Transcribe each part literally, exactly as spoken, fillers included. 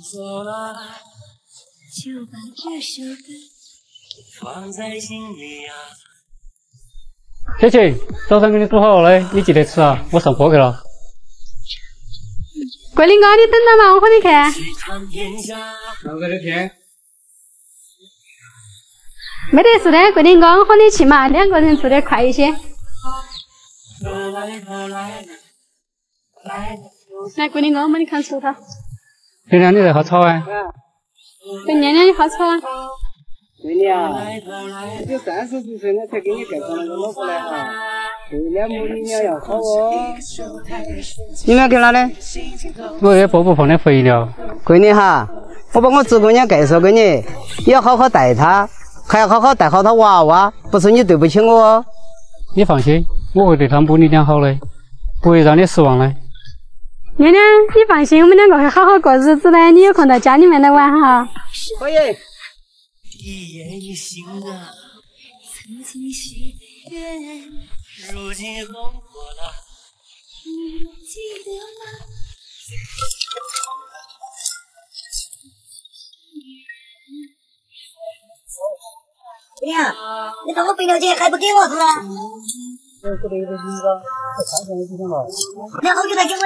就把这首歌放在心里啊。姐姐，早上给你煮好了，你记得吃啊！我上课去了。桂林哥，你等等嘛，我喊你去。哪个的片？没得事的，桂林哥，我喊你去嘛，两个人住得快一些。 来，桂林哥，我帮你看葡萄。娘娘，你在喝草啊？对，娘娘，你喝草啊？对的啊，你三十几岁了才给你介绍那个老婆来哈，这两母女俩要好哦。你俩去哪里？我给伯伯放的肥料。闺女哈，我把我侄姑娘介绍给你，你要好好待她，还要好好带好她娃娃，不是你对不起我哦。你放心，我会对他母女俩好的，不会让你失望的。 娘娘，你放心，我们两个会好好过日子的。你有空到家里面来玩哈。可以。一言一行啊，曾经喜悦，如今红火了。你记得吗？娘，你看我肥料钱还不给我是吧？我这边有点紧张，我看看有几天了。你好久才给我？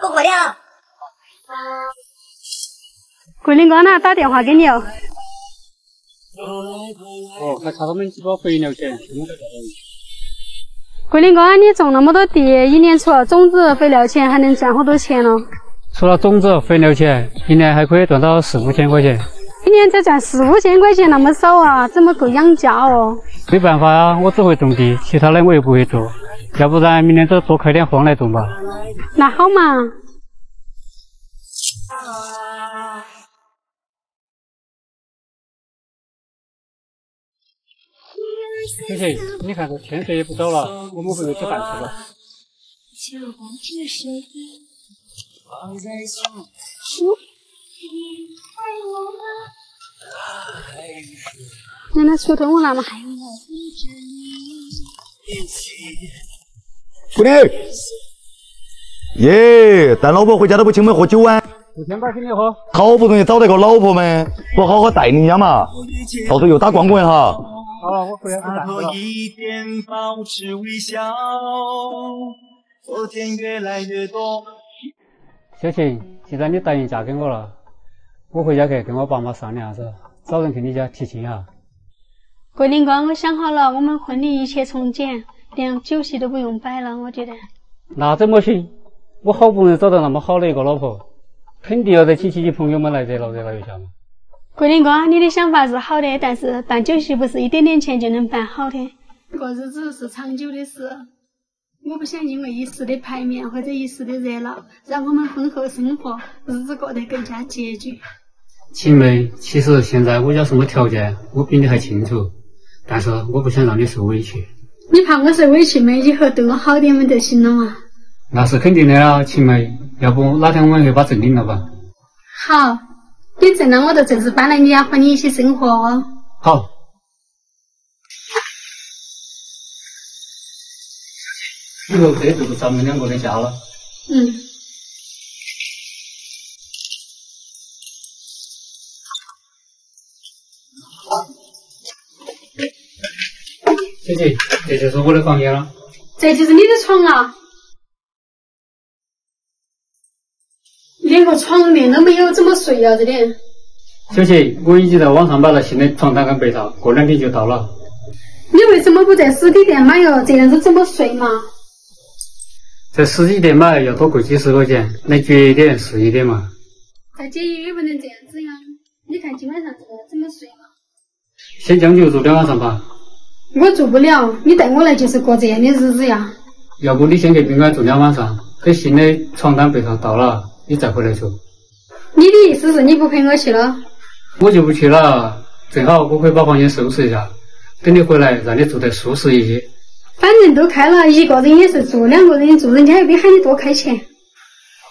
够过了。桂林哥呢？打电话给你哦。哦，还差他们几包肥料钱，全部都给你。桂林哥，你种那么多地，一年除了种子、肥料钱，还能赚好多钱咯？除了种子、肥料钱，一年还可以赚到四五千块钱。一年才赚四五千块钱，那么少啊，怎么够养家哦？ 没办法呀、啊，我只会种地，其他的我又不会做，要不然明天就多开点荒来种吧。那好嘛。姐姐，你看这天色也不早了，我们回去吃饭去吧。嗯 奶奶，锄头我拿嘛。姑娘，耶！咱老婆回家都不请我们喝酒啊！我先把请你喝。好不容易找到个老婆们，我好好待你一下嘛。到时候又打光棍哈。好了，我回来打光棍。小琴，既然你答应嫁给我了，我回家去跟我爸妈商量下子，找人去你家提亲啊。 桂林哥，我想好了，我们婚礼一切从简，连酒席都不用摆了，我觉得。那怎么行？我好不容易找到那么好的一个老婆，肯定要在亲戚及朋友们来热闹热闹一下嘛。桂林哥，你的想法是好的，但是办酒席不是一点点钱就能办好的，过日子是长久的事。我不想因为一时的排面或者一时的热闹，让我们婚后生活日子过得更加拮据。亲妹，其实现在我家什么条件，我比你还清楚。 但是我不想让你受委屈。你怕我受委屈没？以后对我好点嘛就行了嘛。那是肯定的啊，秦梅。要不哪天我们去把证领了吧？好，你证了我就正式搬来你家和你一起生活哦。好。以后这就是咱们两个的家了。嗯。好。 姐姐，这就是我的房间了。这就是你的床啊，连个床垫都没有，怎么睡啊？这点。小姐，我已经在网上买了新的床单跟被罩，过两天就到了。你为什么不在实体店买哟？这样子怎么睡嘛？在实体店买要多贵几十块钱，能节一点是一点嘛。再节约也不能这样子呀！你看今晚上这个怎么睡嘛？先将就住两晚上吧。 我做不了，你带我来就是过这样的日子呀。要不你先给冰安住两晚上，等新的床单被套到了，你再回来住。你的意思是你不陪我去了？我就不去了，正好我可以把房间收拾一下，等你回来让你住得舒适一些。反正都开了，一个人也是住，两个人也住，人家又没喊你多开钱。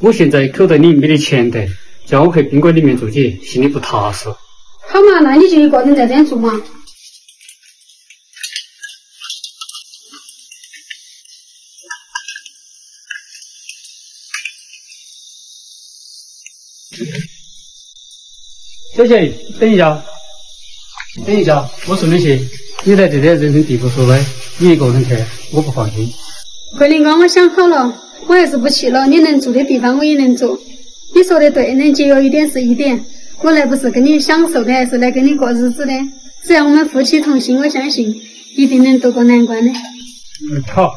我现在口袋里没得钱的，叫我去宾馆里面住起，心里不踏实。好嘛，那你就一个人在这住嘛。小姐，等一下，等一下，我说你去，你在这点人生地不熟的，你一个人去，我不放心。桂林岗，我想好了，我还是不去了。你能住的地方我也能住。你说的对，能节约一点是一点。我来不是跟你享受的，还是来跟你过日子的。只要我们夫妻同心，我相信一定能渡过难关的。嗯，好。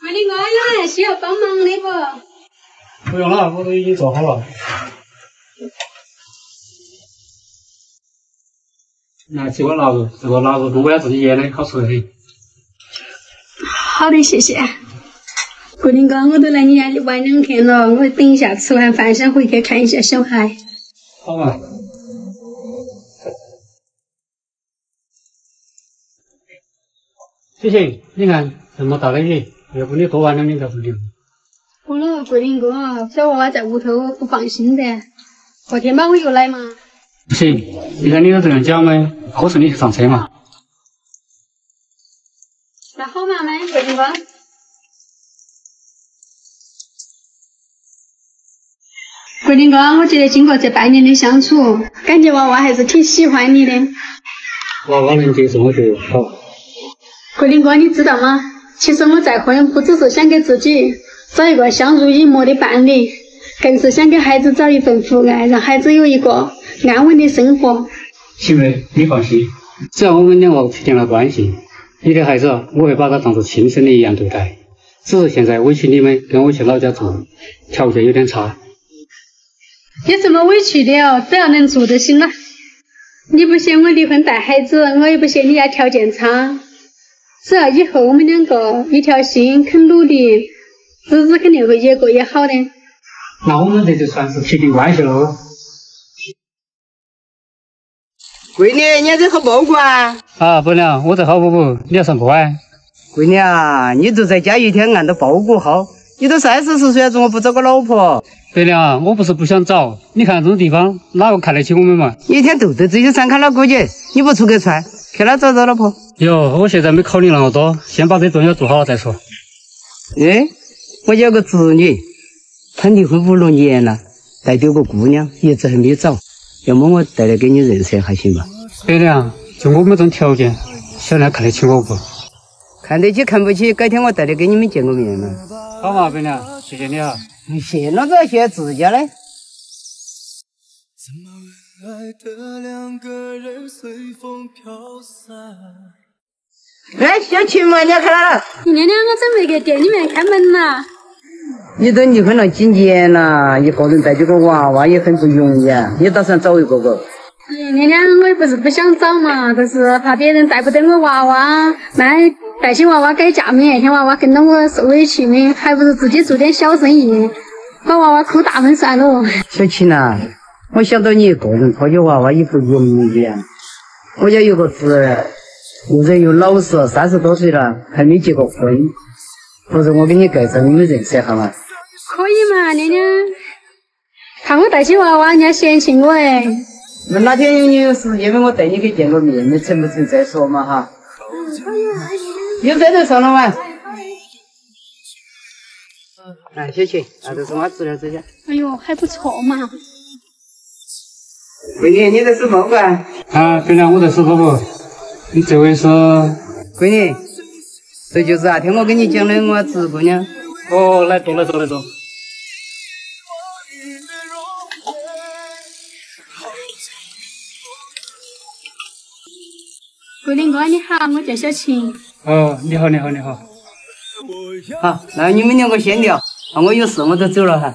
桂林哥，有人需要帮忙的不？不用了，我都已经做好了。拿起我腊肉，这个腊肉是我家自己腌的，好吃很。好的，谢谢。桂林哥，我都来你家里玩两天了，我等一下吃完饭先回去看一下小孩。好嘛。 不行，你看这么大的雨，要不你多玩两天再回去。我那个桂林哥，小娃娃在屋头不放心的，后天吧我又来嘛。不行，你看你都这样讲嘛，我送你去上车嘛。那好嘛，妹，桂林哥。桂林哥，我觉得经过这半年的相处，感觉娃娃还是挺喜欢你的。娃娃能接受，我就好。 桂林哥，你知道吗？其实我再婚不只是想给自己找一个相濡以沫的伴侣，更是想给孩子找一份父爱，让孩子有一个安稳的生活。媳妇，你放心，只要我们两个确定了关系，你的孩子我会把他当做亲生的一样对待。只是现在委屈你们跟我去老家住，条件有点差。有什么委屈的哦？只要能住就行了。你不嫌我离婚带孩子，我也不嫌你家条件差。 只要以后我们两个一条心，肯努力，日子肯定会越过越好的。那我们这就算是确定关系喽。闺女，你还在喝蘑菇啊？啊，不能，我在喝五谷，你要上乖。闺女啊，你就在家一天按着包谷薅，你都三十四岁了，怎么不找个老婆？对的啊，我不是不想找，你看这种地方哪个看得起我们嘛？一天都在自己穿看了估计，你不出去穿？ 去哪找找老婆？哟，我现在没考虑那么多，先把这顿要做好了再说。哎，我有个侄女，她离婚五六年了，带丢个姑娘，一直还没找。要么我带来给你认识一下，行吧？对的啊，就我们这种条件，小亮看得起我不？看得起看不起，改天我带来给你们见个面嘛。好嘛，本亮，谢谢你啊。谢老子，谢自家嘞。 爱的两个人随风飘散。哎，小秦嘛，你要看哪了？娘娘，我准备给店里面开门了。你都离婚了几年了，一个人带几个娃娃也很不容易啊。你打算找一个不？哎，娘娘，我也不是不想找嘛，但是怕别人带不得我娃娃，那带起娃娃改嫁没，让娃娃跟着我受委屈没，还不如自己做点小生意，把娃娃哭大门算了。小秦呐。 我想到你一个人操起娃娃也不容易啊！我家有个侄儿，人又老实，三十多岁了还没结过婚。不是我给你介绍，你们认识一下嘛？可以嘛，娘娘。看我带起娃娃，人家嫌弃我哎。那哪天你有时间，我带你去见个面，你成不成再说嘛哈。有饭就上了嘛。哎，小秦，那就是我侄儿这些。哎呦，还不错嘛。 闺女，你在吃蘑菇啊？啊，对了，我在吃蘑菇。你这位是？闺女，这就是啊，听我跟你讲的我侄姑娘。哦，来坐来坐来坐。桂林哥，你好，我叫小秦。哦，你好，你好，你好。好，那你们两个先聊，啊，我有事我都走了哈。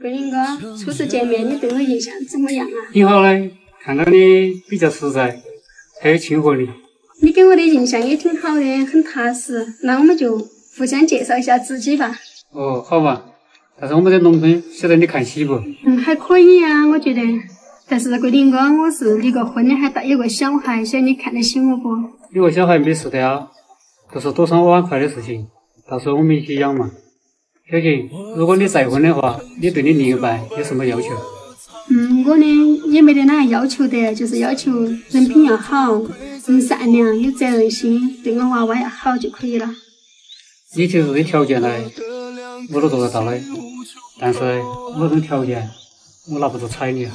桂林哥，初次见面，你对我印象怎么样啊？挺好嘞，看到你比较实在，还有亲和力。你给我的印象也挺好的，很踏实。那我们就互相介绍一下自己吧。哦，好吧。但是我们在农村，晓得你看喜不？嗯，还可以啊，我觉得。但是桂林哥，我是离过婚的，还带有个小孩，晓得你看得起我不？有个小孩没事的啊，都是多少碗筷的事情，到时候我们一起养嘛。 小秦，如果你再婚的话，你对你另一半有什么要求？嗯，我呢也没得哪样要求的，就是要求人品要好，这么善良有责任心，对我娃娃要好就可以了。以前这个条件来，我都做得到的，但是我这个条件，我拿不到彩礼。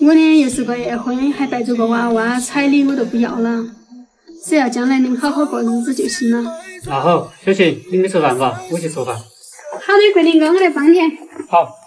我呢又是个二婚，还带着个娃娃，彩礼我都不要了，只要将来能好好过日子就行了。那好，小琴，你们吃饭吧，我去做饭。好的，桂林哥，我来帮你。好。